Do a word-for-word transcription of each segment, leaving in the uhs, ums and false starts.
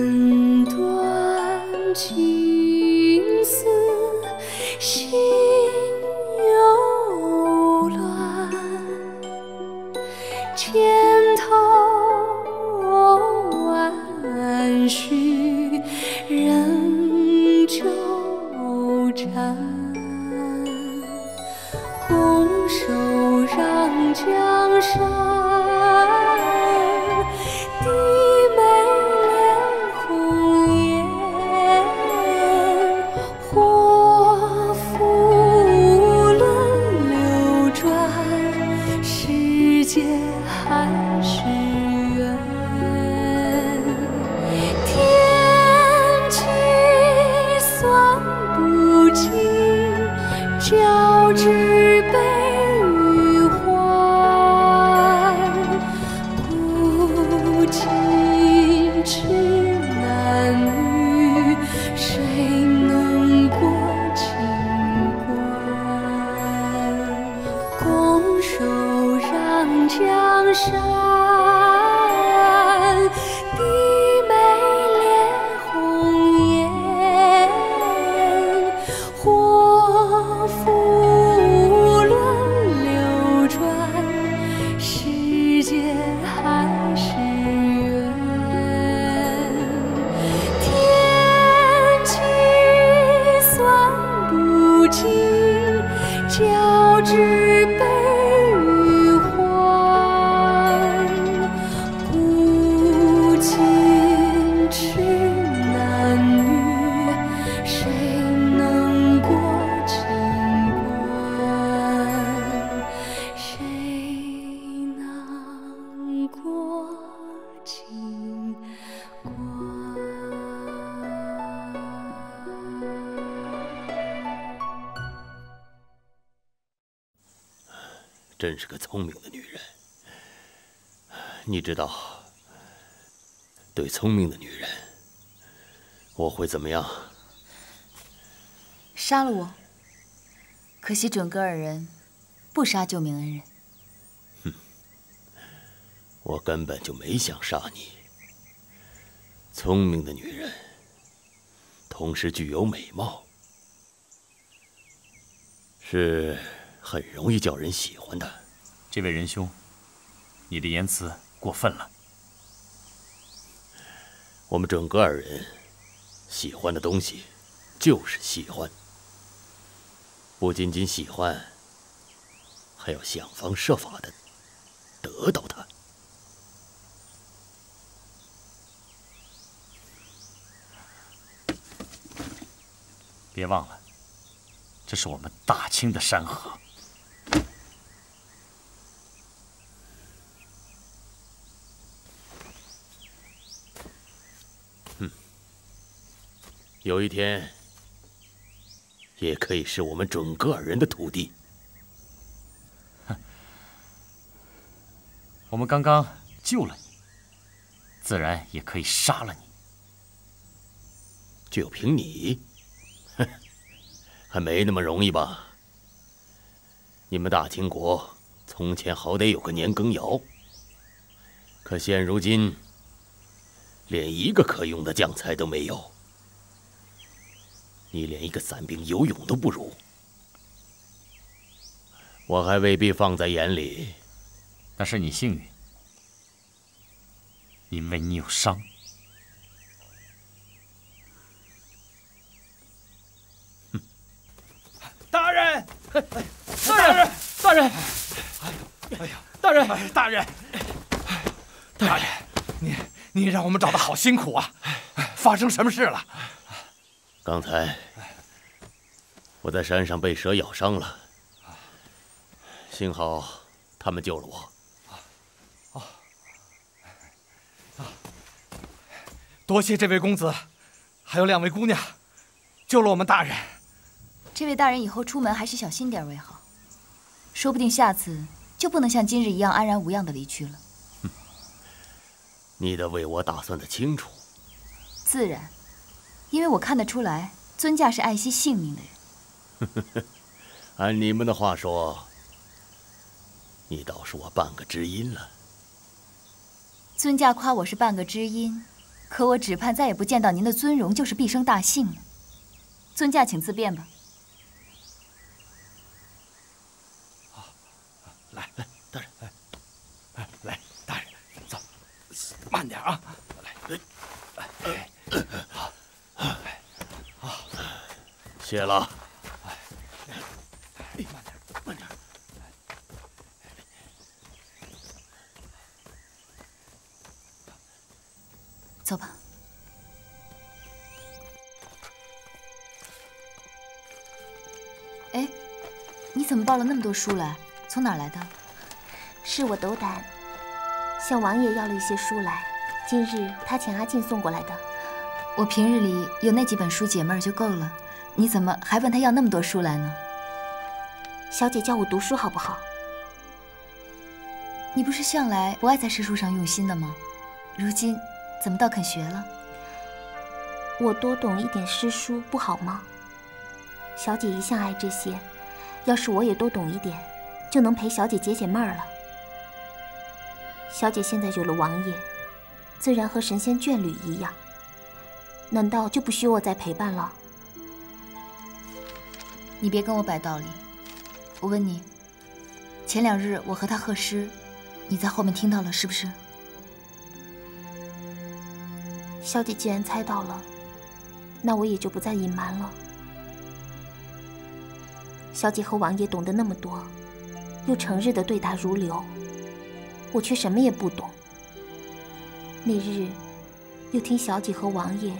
藕断情丝心又乱，千头万绪仍纠缠，拱手让江山低。 交织悲与欢，古今痴男女，谁能过情关？拱手让江山，低眉敛红颜。或 交织悲与欢，古今痴男女，谁能过情关？谁能过情关？真是个聪明的女人。你知道，对聪明的女人，我会怎么样？杀了我。可惜准噶尔人不杀救命恩人。哼，我根本就没想杀你。聪明的女人，同时具有美貌，是。 很容易叫人喜欢的，这位仁兄，你的言辞过分了。我们准噶尔人喜欢的东西，就是喜欢，不仅仅喜欢，还要想方设法的得到它。别忘了，这是我们大清的山河。 有一天，也可以是我们准噶尔人的土地。哼，我们刚刚救了你，自然也可以杀了你。就凭你，哼，还没那么容易吧？你们大清国从前好歹有个年羹尧，可现如今，连一个可用的将才都没有。 你连一个散兵游勇都不如，我还未必放在眼里。但是你幸运，因为你有伤。哼！大人，大人，大人！哎呀，大人，大人，大人，你你让我们找的好辛苦啊！发生什么事了？ 刚才我在山上被蛇咬伤了，幸好他们救了我。哦，多谢这位公子，还有两位姑娘，救了我们大人。这位大人以后出门还是小心点为好，说不定下次就不能像今日一样安然无恙的离去了。哼，你得为我打算的清楚。自然。 因为我看得出来，尊驾是爱惜性命的人。按你们的话说，你倒是我半个知音了。尊驾夸我是半个知音，可我只盼再也不见到您的尊容，就是毕生大幸了。尊驾，请自便吧。好，来来，大人，来，来，大人，走，慢点啊，来，哎，好，好，谢了。 走吧。哎，你怎么抱了那么多书来？从哪儿来的？是我斗胆向王爷要了一些书来，今日他请阿进送过来的。我平日里有那几本书解闷儿就够了，你怎么还问他要那么多书来呢？小姐教我读书好不好？你不是向来不爱在诗书上用心的吗？如今。 怎么倒肯学了？我多懂一点诗书不好吗？小姐一向爱这些，要是我也多懂一点，就能陪小姐解解闷儿了。小姐现在有了王爷，自然和神仙眷侣一样，难道就不需我再陪伴了？你别跟我摆道理。我问你，前两日我和他和诗，你在后面听到了是不是？ 小姐既然猜到了，那我也就不再隐瞒了。小姐和王爷懂得那么多，又成日的对答如流，我却什么也不懂。那日又听小姐和王爷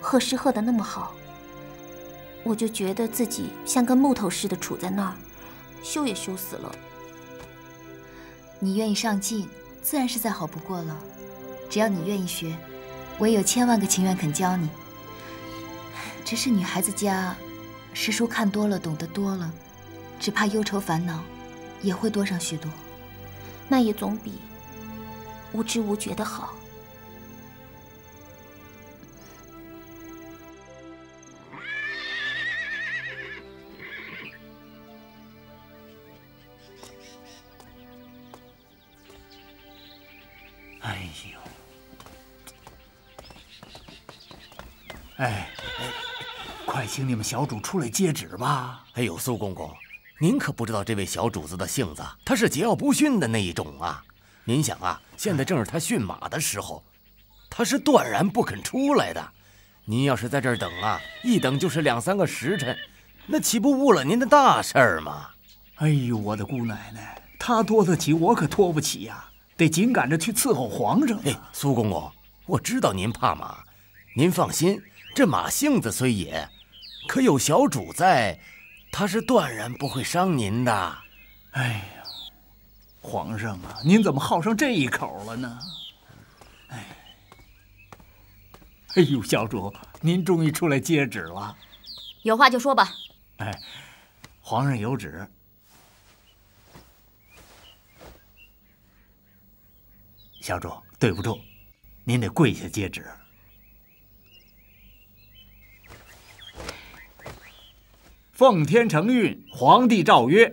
和诗和得那么好，我就觉得自己像根木头似的杵在那儿，羞也羞死了。你愿意上进，自然是再好不过了。只要你愿意学。 我也有千万个情愿肯教你，只是女孩子家，诗书看多了，懂得多了，只怕忧愁烦恼也会多上许多。那也总比无知无觉的好。哎呦！ 哎，快请你们小主出来接旨吧！哎呦，苏公公，您可不知道这位小主子的性子，他是桀骜不驯的那一种啊！您想啊，现在正是他驯马的时候，他是断然不肯出来的。您要是在这儿等啊，一等就是两三个时辰，那岂不误了您的大事儿吗？哎呦，我的姑奶奶，他拖得起，我可拖不起呀、啊，得紧赶着去伺候皇上、啊。哎，苏公公，我知道您怕马，您放心。 这马性子虽野，可有小主在，他是断然不会伤您的。哎呀，皇上啊，您怎么好上这一口了呢？哎，哎呦，小主，您终于出来接旨了。有话就说吧。哎，皇上有旨。小主，对不住，您得跪下接旨。 奉天承运，皇帝诏曰：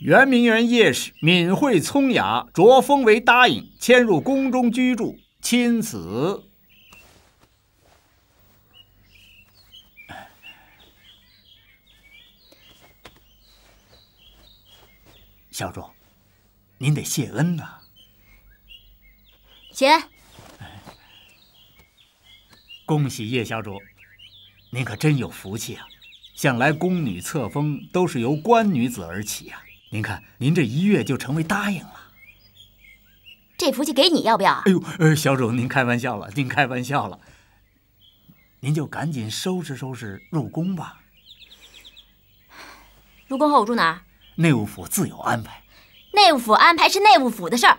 元明元夜使敏慧聪雅，擢封为答颖，迁入宫中居住。钦此。小主，您得谢恩呐、啊。且。恭喜叶小主，您可真有福气啊！ 向来宫女册封都是由官女子而起呀、啊，您看您这一跃就成为答应了。这福气给你要不要？哎呦，呃，小主您开玩笑了，您开玩笑了，您就赶紧收拾收拾入宫吧。入宫后我住哪儿？内务府自有安排。内务府安排是内务府的事儿，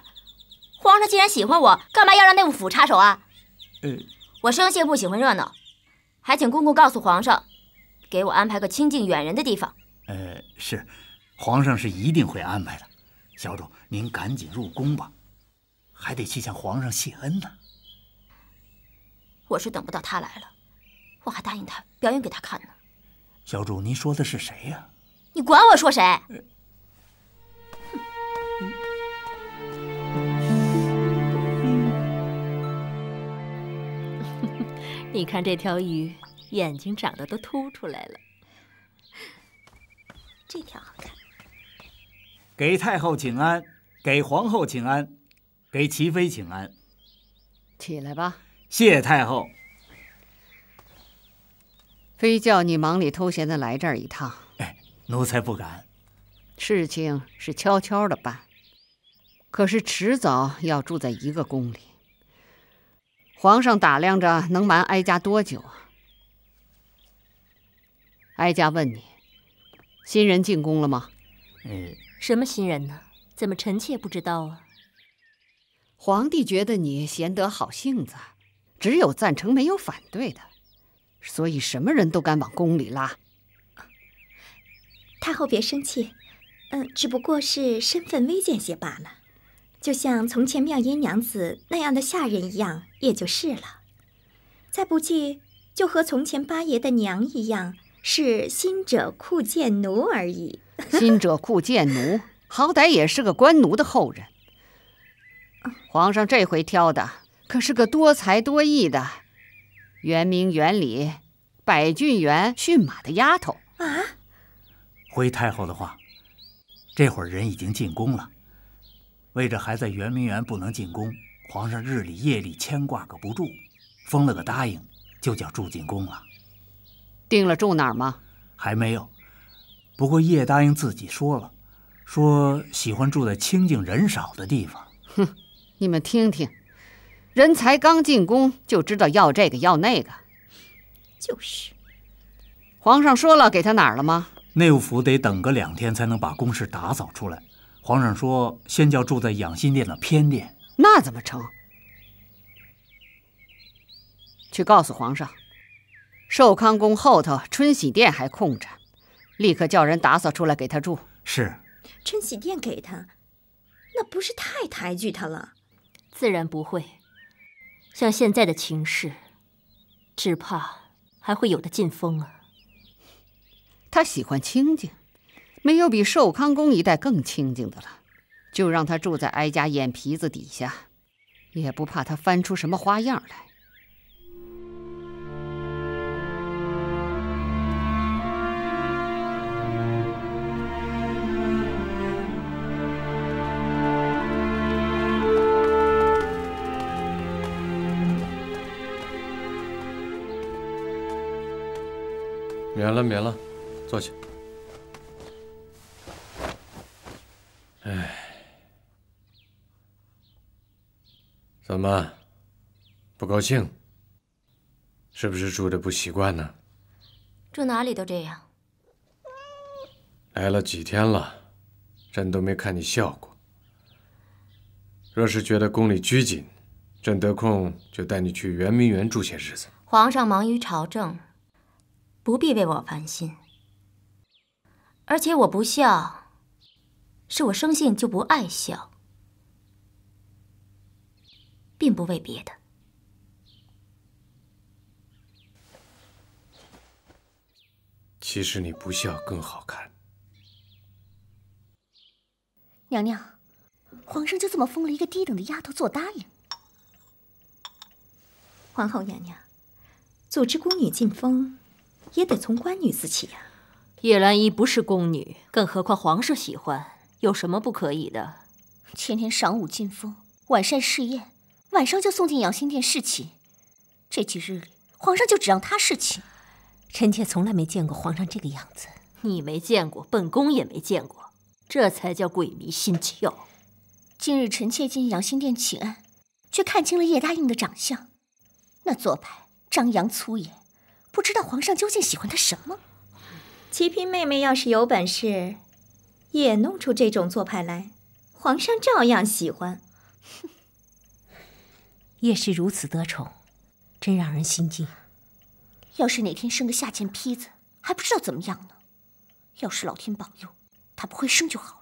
皇上既然喜欢我，干嘛要让内务府插手啊？呃，我生性不喜欢热闹，还请公公告诉皇上。 给我安排个清静远人的地方。呃，是，皇上是一定会安排的。小主，您赶紧入宫吧，还得去向皇上谢恩呢。我是等不到他来了，我还答应他表演给他看呢。小主，您说的是谁呀？你管我说谁？呃 哼。你看这条鱼眼睛长得都凸出来了，这条好看。给太后请安，给皇后请安，给齐妃请安。起来吧，谢太后。非叫你忙里偷闲的来这儿一趟，哎，奴才不敢。事情是悄悄的办，可是迟早要住在一个宫里。 皇上打量着能瞒哀家多久啊？哀家问你，新人进宫了吗？嗯，什么新人呢？怎么臣妾不知道啊？皇帝觉得你贤德好性子，只有赞成没有反对的，所以什么人都敢往宫里拉。太后别生气，嗯，只不过是身份微贱些罢了。 就像从前妙音娘子那样的下人一样，也就是了。再不济，就和从前八爷的娘一样，是新者酷贱奴而已。新者酷贱奴，好歹也是个官奴的后人。皇上这回挑的可是个多才多艺的，原名原里百郡员驯马的丫头啊。回太后的话，这会儿人已经进宫了。 为这还在圆明园不能进宫，皇上日里夜里牵挂个不住，封了个答应，就叫住进宫了。定了住哪儿吗？还没有，不过叶答应自己说了，说喜欢住在清静人少的地方。哼，你们听听，人才刚进宫就知道要这个要那个，就是。皇上说了给他哪儿了吗？内务府得等个两天才能把宫室打扫出来。 皇上说：“先叫住在养心殿的偏殿，那怎么成？去告诉皇上，寿康宫后头春喜殿还空着，立刻叫人打扫出来给他住。是，春喜殿给他，那不是太抬举他了？自然不会。像现在的情势，只怕还会有的进风啊。他喜欢清静。” 没有比寿康宫一带更清静的了，就让他住在哀家眼皮子底下，也不怕他翻出什么花样来。免了，免了，坐去。 哎，怎么不高兴？是不是住着不习惯呢？住哪里都这样。来了几天了，朕都没看你笑过。若是觉得宫里拘谨，朕得空就带你去圆明园住些日子。皇上忙于朝政，不必为我烦心。而且我不笑。 是我生性就不爱笑，并不为别的。其实你不笑更好看。娘娘，皇上就这么封了一个低等的丫头做答应。皇后娘娘，组织宫女进封，也得从官女子起呀。叶澜依不是宫女，更何况皇上喜欢。 有什么不可以的？前天晌午进封，晚膳侍宴，晚上就送进养心殿侍寝。这几日里，皇上就只让他侍寝。臣妾从来没见过皇上这个样子。你没见过，本宫也没见过，这才叫鬼迷心窍。今日臣妾进养心殿请安，却看清了叶答应的长相，那做派张扬粗野，不知道皇上究竟喜欢他什么。齐嫔妹妹要是有本事。 也弄出这种做派来，皇上照样喜欢。哼，叶氏如此得宠，真让人心惊。要是哪天生个下贱坯子，还不知道怎么样呢。要是老天保佑，她不会生就好了。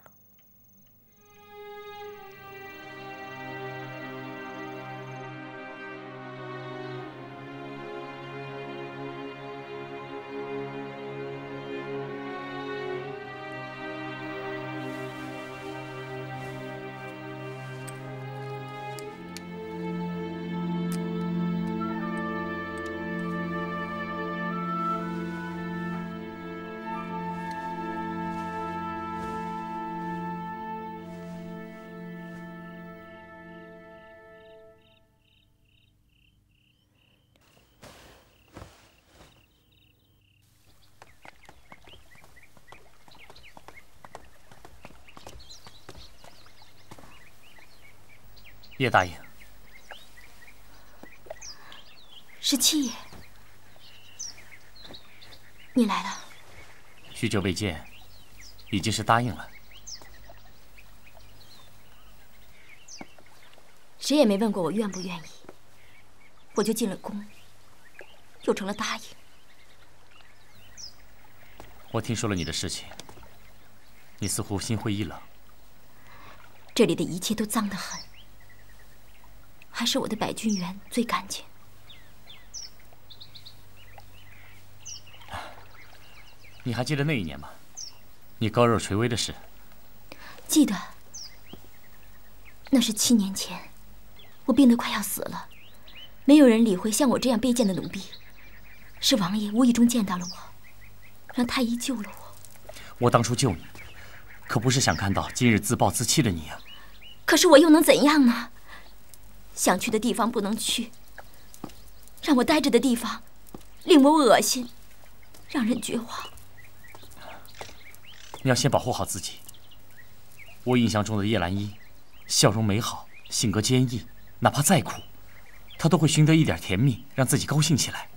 叶大爷，十七爷，你来了。许久未见，已经是答应了。谁也没问过我愿不愿意，我就进了宫，又成了答应。我听说了你的事情，你似乎心灰意冷。这里的一切都脏得很。 还是我的百菌园最干净。你还记得那一年吗？你高若垂危的事。记得。那是七年前，我病得快要死了，没有人理会像我这样卑贱的奴婢。是王爷无意中见到了我，让太医救了我。我当初救你，可不是想看到今日自暴自弃的你啊。可是我又能怎样呢？ 想去的地方不能去，让我待着的地方，令我恶心，让人绝望。你要先保护好自己。我印象中的叶澜依，笑容美好，性格坚毅，哪怕再苦，她都会寻得一点甜蜜，让自己高兴起来。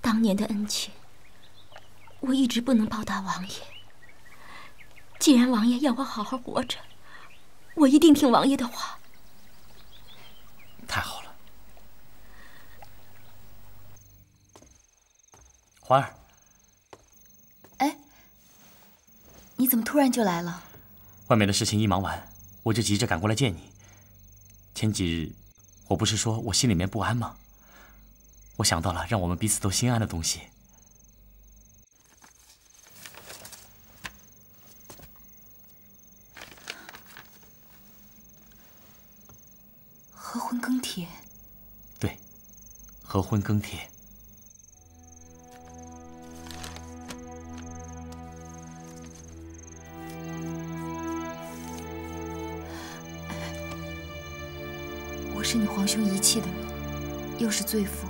当年的恩情，我一直不能报答王爷。既然王爷要我好好活着， 我一定听王爷的话。太好了，环儿。哎，你怎么突然就来了？外面的事情一忙完，我就急着赶过来见你。前几日，我不是说我心里面不安吗？我想到了让我们彼此都心安的东西。帖，对，合婚更帖。我是你皇兄遗弃的人，又是罪妇，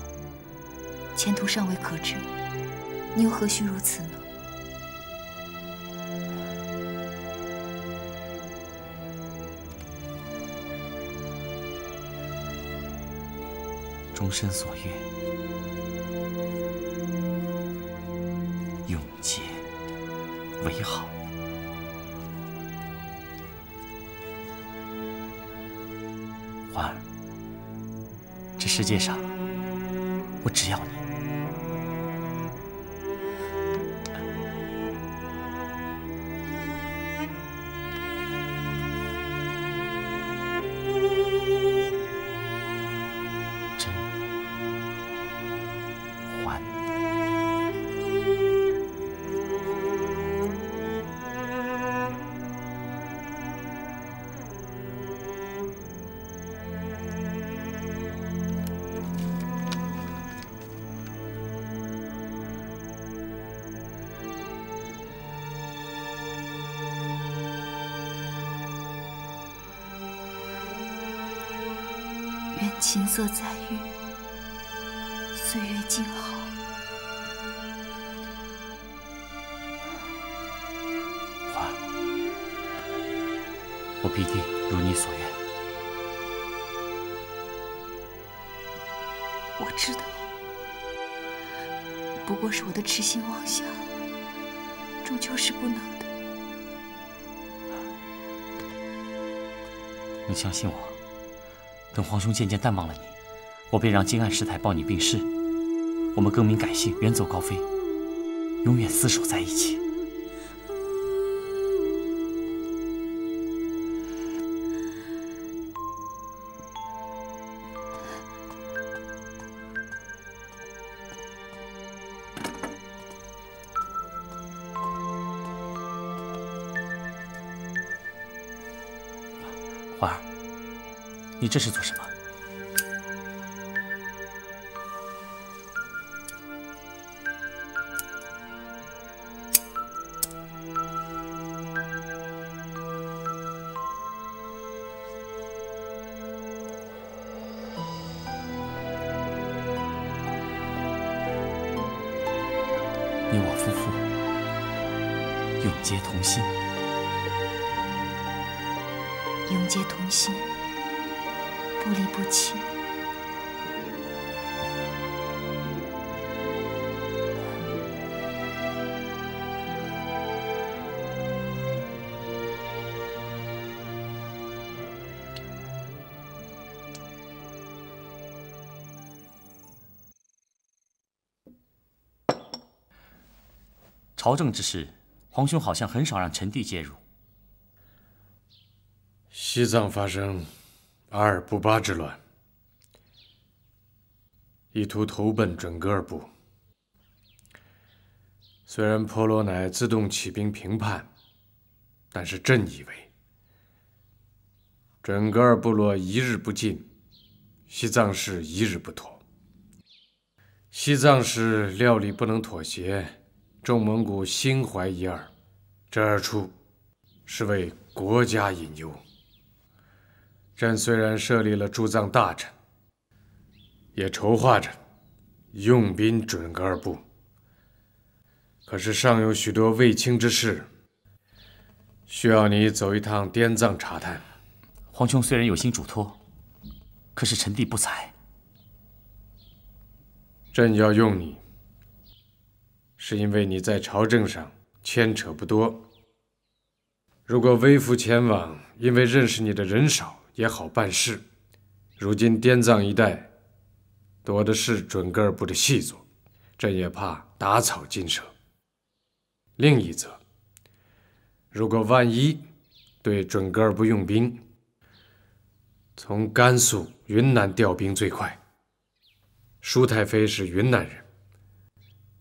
前途尚未可知，你又何须如此呢？终身所愿，永结为好。环儿，这世界上，我只要你。琴瑟在御，岁月静好。环儿，我必定如你所愿。我知道，不过是我的痴心妄想，终究是不能的。你相信我。 等皇兄渐渐淡忘了你，我便让金岸师太抱你病逝，我们更名改姓，远走高飞，永远厮守在一起。环儿。 你这是做什么？你我夫妇永结同心。结同心，不离不弃。朝政之事，皇兄好像很少让臣弟介入。 西藏发生阿尔布巴之乱，意图投奔准噶尔部。虽然婆罗乃自动起兵平叛，但是朕以为，准噶尔部落一日不进，西藏事一日不妥。西藏事料理不能妥协，众蒙古心怀一二，这二出是为国家隐忧。 朕虽然设立了驻藏大臣，也筹划着用兵准噶尔部，可是尚有许多未清之事，需要你走一趟滇藏查探。皇兄虽然有心嘱托，可是臣弟不才。朕要用你，是因为你在朝政上牵扯不多。如果微服前往，因为认识你的人少。 也好办事。如今滇藏一带多的是准噶尔部的细作，朕也怕打草惊蛇。另一则，如果万一对准噶尔部用兵，从甘肃、云南调兵最快。舒太妃是云南人，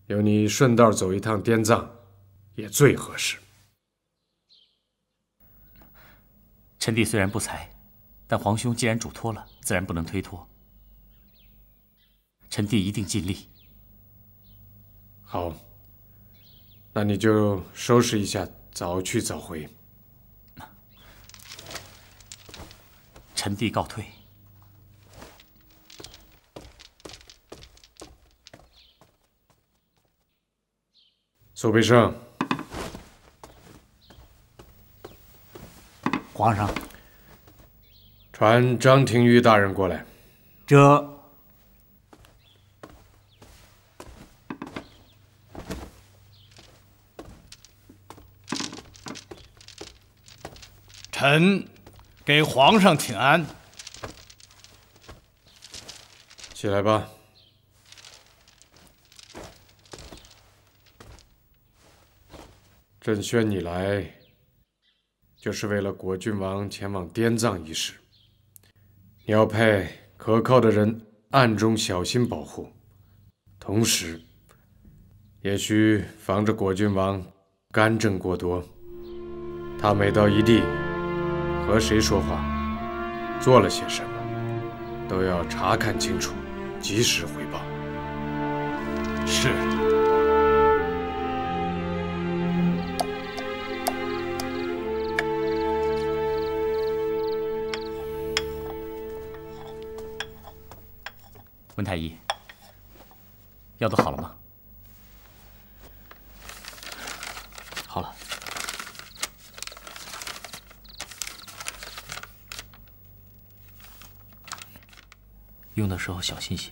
由你顺道走一趟滇藏，也最合适。臣弟虽然不才。 但皇兄既然嘱托了，自然不能推脱。臣弟一定尽力。好，那你就收拾一下，早去早回。臣弟告退。苏培盛，皇上。 传张廷玉大人过来。这。臣给皇上请安。起来吧。朕宣你来，就是为了果郡王前往滇藏一事。 你要派可靠的人暗中小心保护，同时，也需防着果郡王干政过多。他每到一地，和谁说话，做了些什么，都要查看清楚，及时汇报。是。 文太医，药都好了吗？好了。用的时候小心些。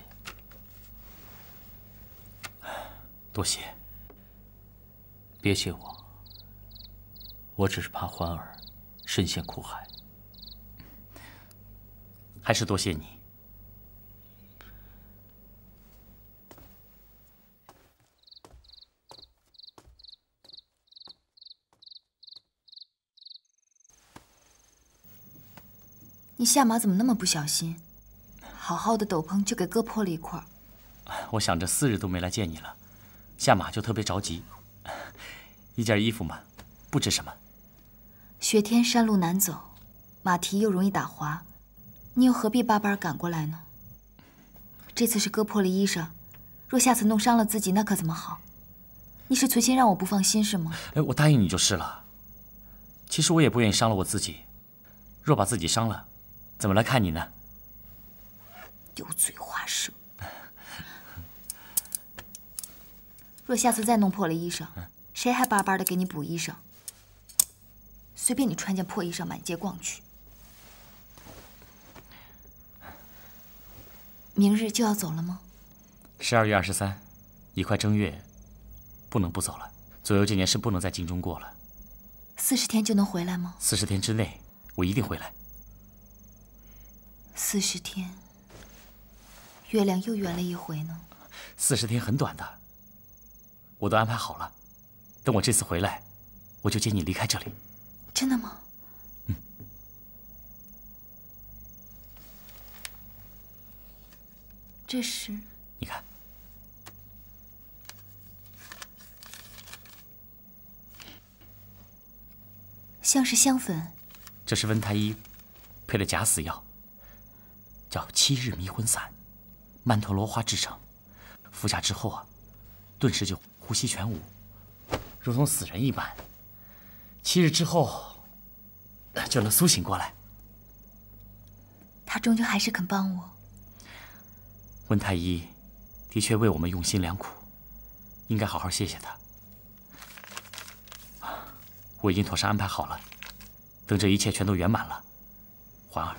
多谢。别谢我，我只是怕欢儿深陷苦海。还是多谢你。 你下马怎么那么不小心？好好的斗篷就给割破了一块。我想着四日都没来见你了，下马就特别着急。一件衣服嘛，不值什么。雪天山路难走，马蹄又容易打滑，你又何必巴巴赶过来呢？这次是割破了衣裳，若下次弄伤了自己，那可怎么好？你是存心让我不放心是吗？哎，我答应你就是了。其实我也不愿意伤了我自己，若把自己伤了。 怎么来看你呢？油嘴滑舌。若下次再弄破了衣裳，谁还巴巴的给你补衣裳？随便你穿件破衣裳满街逛去。明日就要走了吗？十二月二十三，已快正月，不能不走了。左右这年是不能在京中过了。四十天就能回来吗？四十天之内，我一定回来。四十天，月亮又圆了一回呢。四十天很短的，我都安排好了。等我这次回来，我就接你离开这里。真的吗？ 这是你看，像是香粉。这是温太医配了假死药，叫七日迷魂散，曼陀罗花制成。服下之后啊，顿时就呼吸全无，如同死人一般。七日之后，就能苏醒过来。他终究还是肯帮我。 温太医的确为我们用心良苦，应该好好谢谢他。我已经妥善安排好了，等这一切全都圆满了，环儿，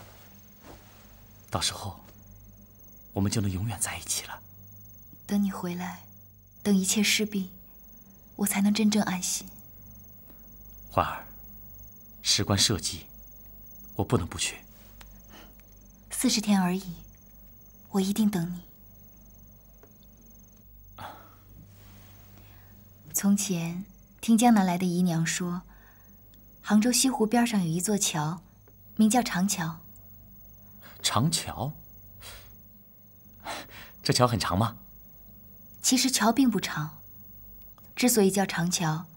到时候我们就能永远在一起了。等你回来，等一切事毕，我才能真正安心。环儿，事关社稷，我不能不去。四十天而已。 我一定等你。从前听江南来的姨娘说，杭州西湖边上有一座桥，名叫长桥。长桥？这桥很长吗？其实桥并不长。之所以叫长桥，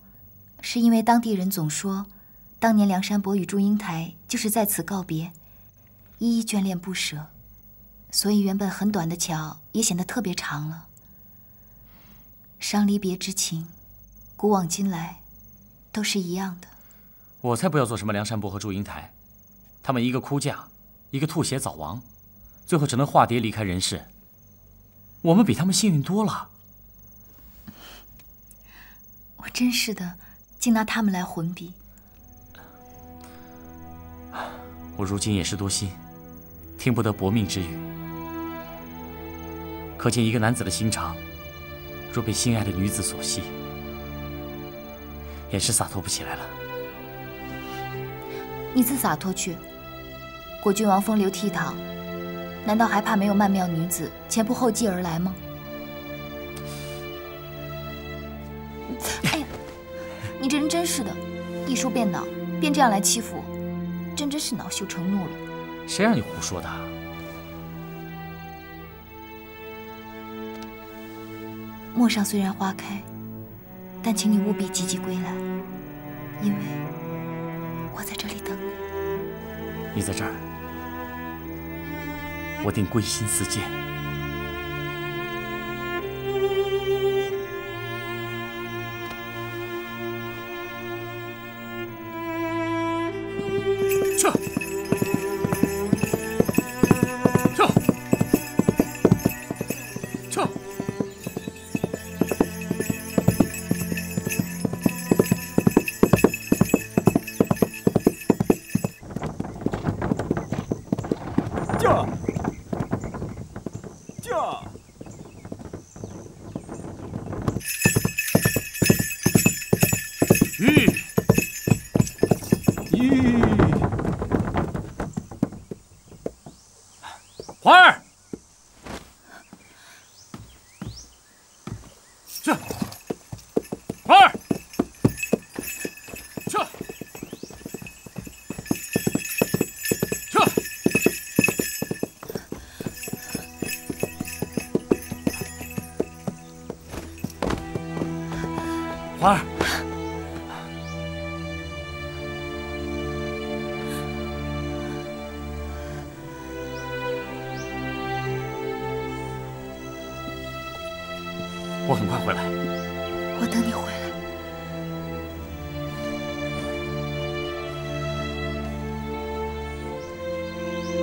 是因为当地人总说，当年梁山伯与祝英台就是在此告别，一一眷恋不舍。 所以，原本很短的桥也显得特别长了。伤离别之情，古往今来，都是一样的。我才不要做什么梁山伯和祝英台，他们一个哭嫁，一个吐血早亡，最后只能化蝶离开人世。我们比他们幸运多了。我真是的，竟拿他们来混比。我如今也是多心，听不得薄命之语。 可见一个男子的心肠，若被心爱的女子所系，也是洒脱不起来了。你自洒脱去，果郡王风流倜傥，难道还怕没有曼妙女子前仆后继而来吗？哎呀，你这人真是的，一说便恼，便这样来欺负我，真真是恼羞成怒了。谁让你胡说的？ 陌上虽然花开，但请你务必积极归来，因为我在这里等你。你在这儿，我定归心似箭。撤！撤！撤！ 环儿，我很快回来。我等你回来。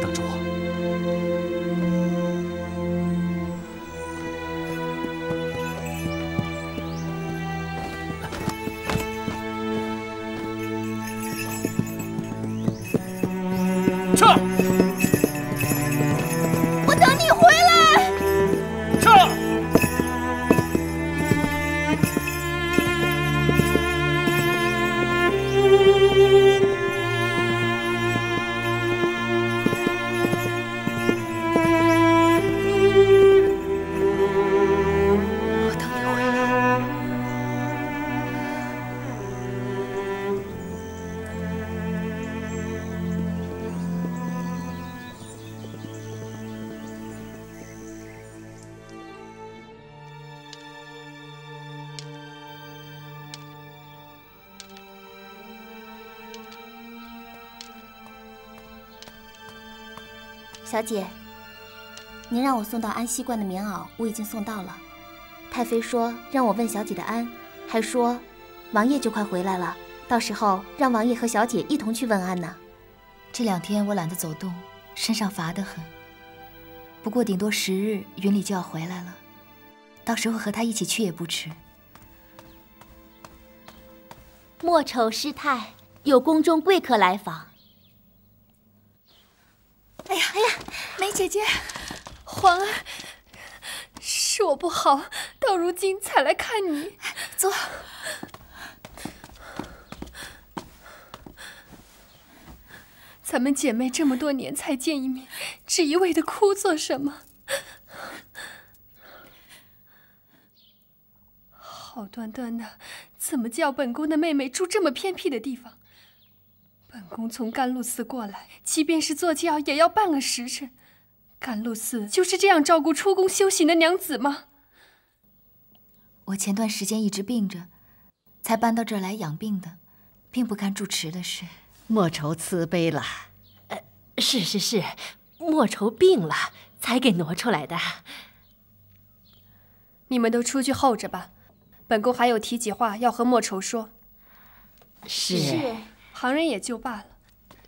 等着我。 撤！我等你回来。小姐，您让我送到安西观的棉袄，我已经送到了。太妃说让我问小姐的安，还说王爷就快回来了，到时候让王爷和小姐一同去问安呢。这两天我懒得走动，身上乏得很。不过顶多十日，云里就要回来了，到时候和他一起去也不迟。莫愁失态，有宫中贵客来访。 哎呀哎呀，梅姐姐，皇儿，是我不好，到如今才来看你。坐。咱们姐妹这么多年才见一面，只一味的哭做什么？好端端的，怎么叫本宫的妹妹住这么偏僻的地方？ 本宫从甘露寺过来，即便是坐轿也要半个时辰。甘露寺就是这样照顾出宫修行的娘子吗？我前段时间一直病着，才搬到这儿来养病的，并不干住持的事。莫愁慈悲了，呃，是是是，莫愁病了才给挪出来的。你们都出去候着吧，本宫还有提己话要和莫愁说。是。是 旁人也就罢了，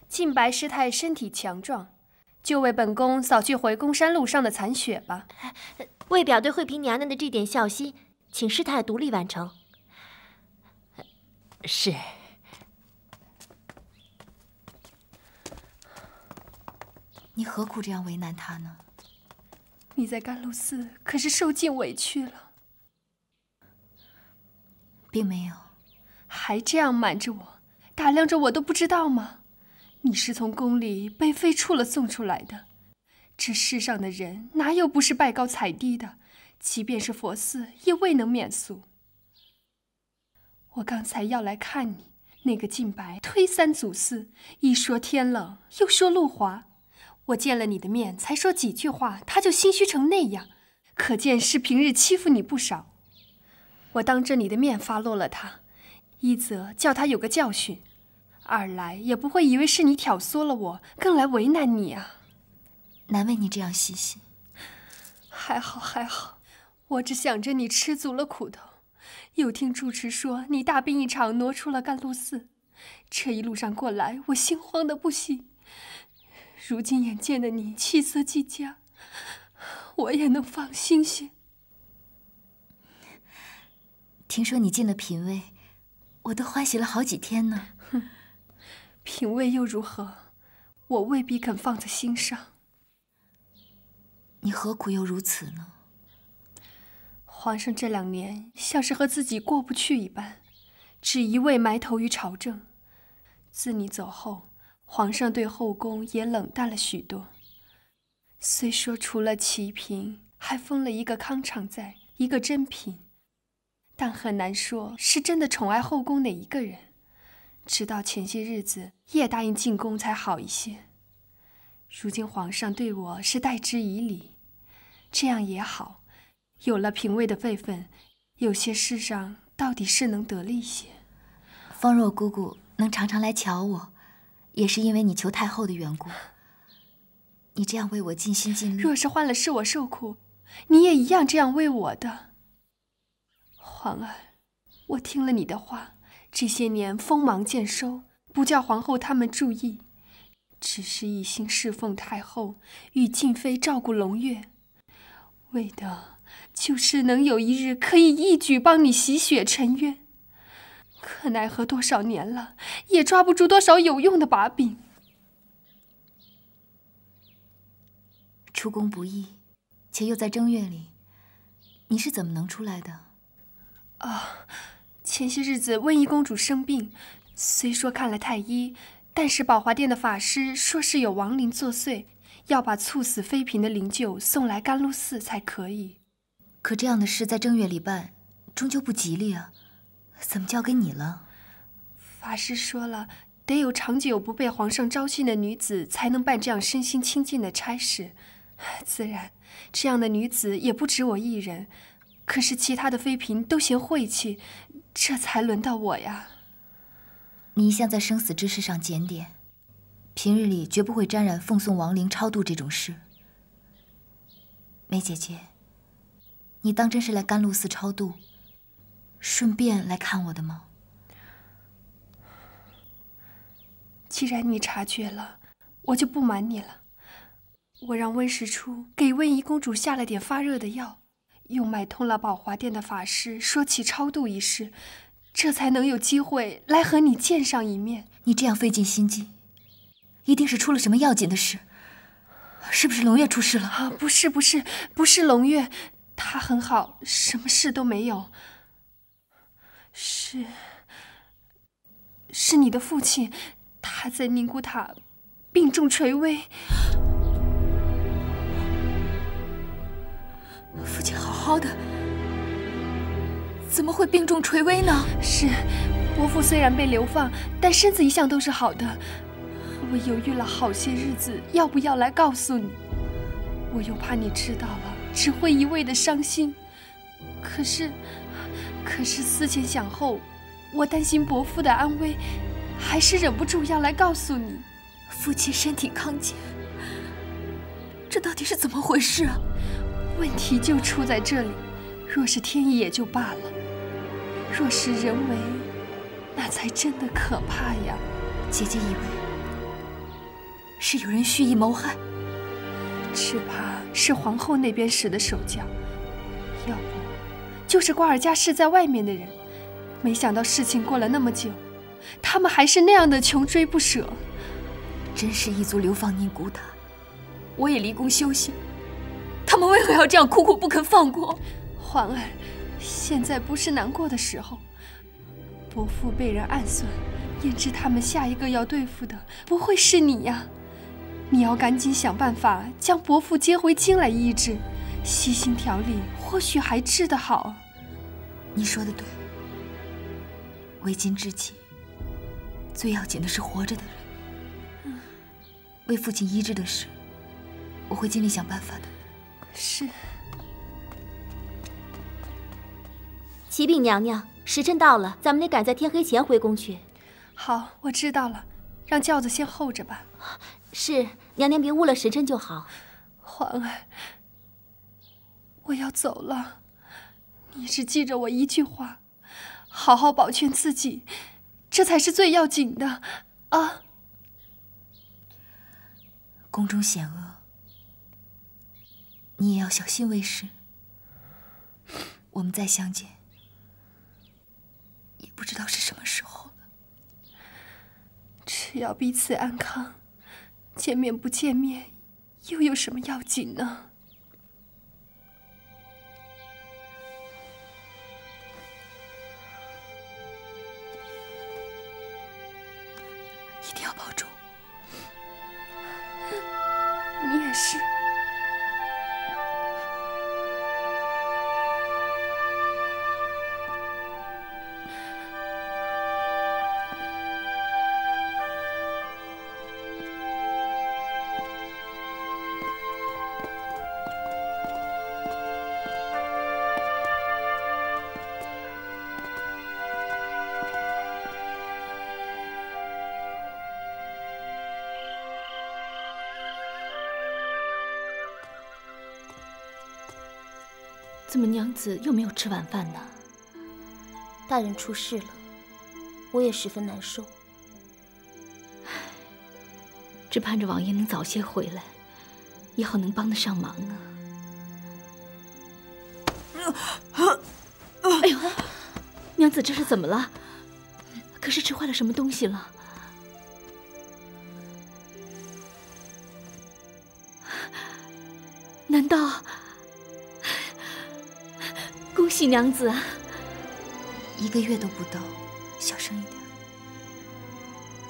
近白师太身体强壮，就为本宫扫去回宫山路上的残雪吧。为表对惠嫔娘娘的这点孝心，请师太独立完成。是。你何苦这样为难她呢？你在甘露寺可是受尽委屈了，并没有，还这样瞒着我。 打量着我都不知道吗？你是从宫里被废黜了送出来的，这世上的人哪有不是拜高踩低的？即便是佛寺，也未能免俗。我刚才要来看你，那个近白推三阻四，一说天冷，又说路滑。我见了你的面，才说几句话，他就心虚成那样，可见是平日欺负你不少。我当着你的面发落了他，一则叫他有个教训。 二来也不会以为是你挑唆了我，更来为难你啊！难为你这样细心。还好还好，我只想着你吃足了苦头。又听住持说你大病一场，挪出了甘露寺。这一路上过来，我心慌的不行。如今眼见的你气色俱佳，我也能放心些。听说你进了嫔位，我都欢喜了好几天呢。哼。 品味又如何？我未必肯放在心上。你何苦又如此呢？皇上这两年像是和自己过不去一般，只一味埋头于朝政。自你走后，皇上对后宫也冷淡了许多。虽说除了齐嫔，还封了一个康常在，一个珍嫔，但很难说是真的宠爱后宫哪一个人。 直到前些日子，叶答应进宫才好一些。如今皇上对我是待之以礼，这样也好。有了嫔位的辈分，有些事上到底是能得力些。方若姑姑能常常来瞧我，也是因为你求太后的缘故。你这样为我尽心尽力，若是换了是我受苦，你也一样这样为我的。皇儿，我听了你的话。 这些年锋芒渐收，不叫皇后他们注意，只是一心侍奉太后，与静妃照顾胧月，为的就是能有一日可以一举帮你洗雪沉冤。可奈何多少年了，也抓不住多少有用的把柄。出宫不易，且又在正月里，你是怎么能出来的？啊。 前些日子，温宜公主生病，虽说看了太医，但是宝华殿的法师说是有亡灵作祟，要把猝死妃嫔的灵柩送来甘露寺才可以。可这样的事在正月里办，终究不吉利啊！怎么交给你了？法师说了，得有长久不被皇上召训的女子才能办这样身心清净的差事。自然，这样的女子也不止我一人，可是其他的妃嫔都嫌晦气。 这才轮到我呀！你一向在生死之事上检点，平日里绝不会沾染奉送亡灵超度这种事。梅姐姐，你当真是来甘露寺超度，顺便来看我的吗？既然你察觉了，我就不瞒你了。我让温实初给温宜公主下了点发热的药，又买通了宝华殿的法师，说起超度一事。 这才能有机会来和你见上一面。你这样费尽心机，一定是出了什么要紧的事，是不是龙月出事了？啊，不是，不是，不是龙月，他很好，什么事都没有。是，是你的父亲，他在宁古塔病重垂危。父亲好好的。 怎么会病重垂危呢？是，伯父虽然被流放，但身子一向都是好的。我犹豫了好些日子，要不要来告诉你？我又怕你知道了，只会一味的伤心。可是，可是思前想后，我担心伯父的安危，还是忍不住要来告诉你。父亲身体康健，这到底是怎么回事啊？问题就出在这里。若是天意也就罢了。 若是人为，那才真的可怕呀！姐姐以为是有人蓄意谋害，只怕是皇后那边使的手脚，要不就是瓜尔佳氏在外面的人。没想到事情过了那么久，他们还是那样的穷追不舍，真是一族流放宁古塔，我也离宫修行，他们为何要这样苦苦不肯放过？环儿。 现在不是难过的时候，伯父被人暗算，焉知他们下一个要对付的不会是你呀？你要赶紧想办法将伯父接回京来医治，悉心调理，或许还治得好。你说的对，为今之计，最要紧的是活着的人。嗯、为父亲医治的事，我会尽力想办法的。是。 启禀娘娘，时辰到了，咱们得赶在天黑前回宫去。好，我知道了，让轿子先候着吧。是，娘娘别误了时辰就好。环儿，我要走了，你只记着我一句话，好好保全自己，这才是最要紧的啊！宫中险恶，你也要小心为是。我们再相见。 不知道是什么时候了。只要彼此安康，见面不见面，又有什么要紧呢？一定要保重。你也是。 怎么娘子又没有吃晚饭呢？大人出事了，我也十分难受。只盼着王爷能早些回来，也好能帮得上忙啊。哎呦，娘子这是怎么了？可是吃坏了什么东西了？难道？ 恭喜娘子，一个月都不到，小声一点。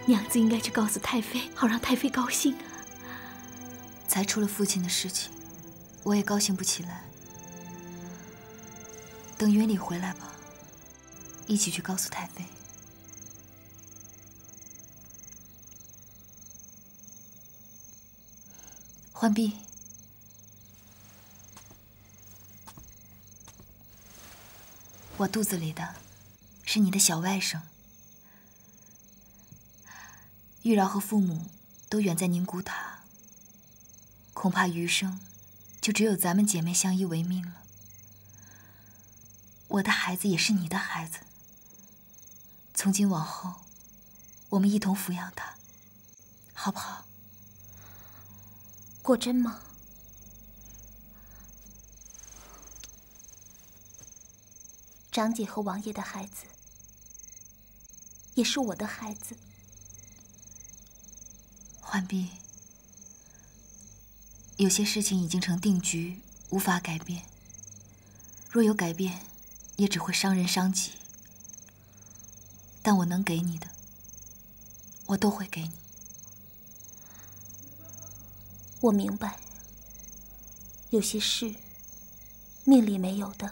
娘子应该去告诉太妃，好让太妃高兴啊。才出了父亲的事情，我也高兴不起来。等云里回来吧，一起去告诉太妃。浣碧。 我肚子里的，是你的小外甥。玉娆和父母都远在宁古塔，恐怕余生就只有咱们姐妹相依为命了。我的孩子也是你的孩子，从今往后，我们一同抚养他，好不好？果真吗？ 长姐和王爷的孩子，也是我的孩子。浣碧，有些事情已经成定局，无法改变。若有改变，也只会伤人伤己。但我能给你的，我都会给你。我明白，有些事，命里没有的。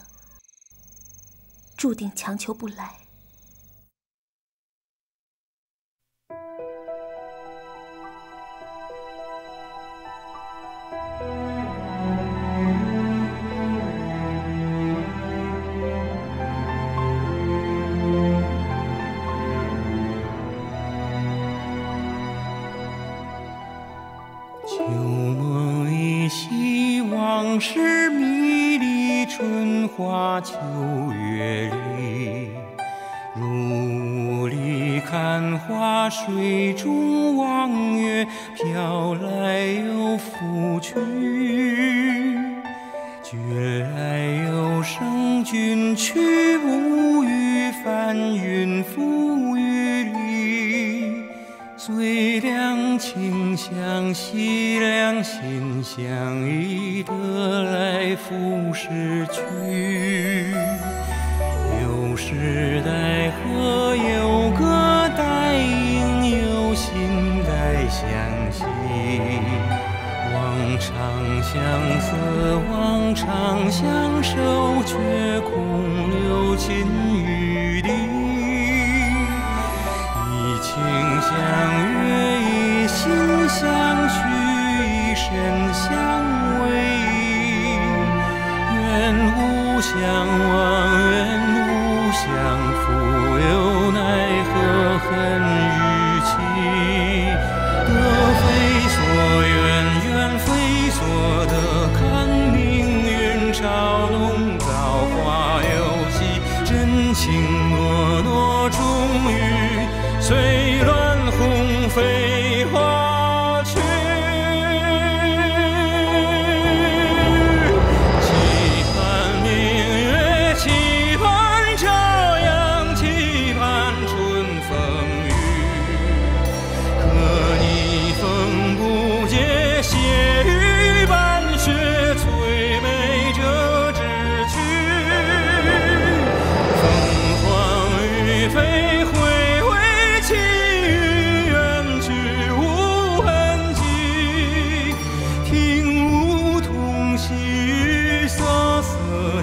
注定强求不来。旧梦依稀，往事迷离，春花秋月里，如雾里看花，水中望月，飘来又拂去，觉来又生。君去无语，翻云覆雨里，最两情相惜，两心相依，得来复失去。 时代何有歌代应，有心代相惜。往常相思，往常相守，却空留情与理。一情相悦，一心相许，一身相偎依。愿无相忘，愿。 相负又奈何恨与期，得非所愿，愿非所得。看命运嘲弄，造化有戏，真情诺诺，终于随乱红飞花去。期盼明月，期盼。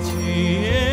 情。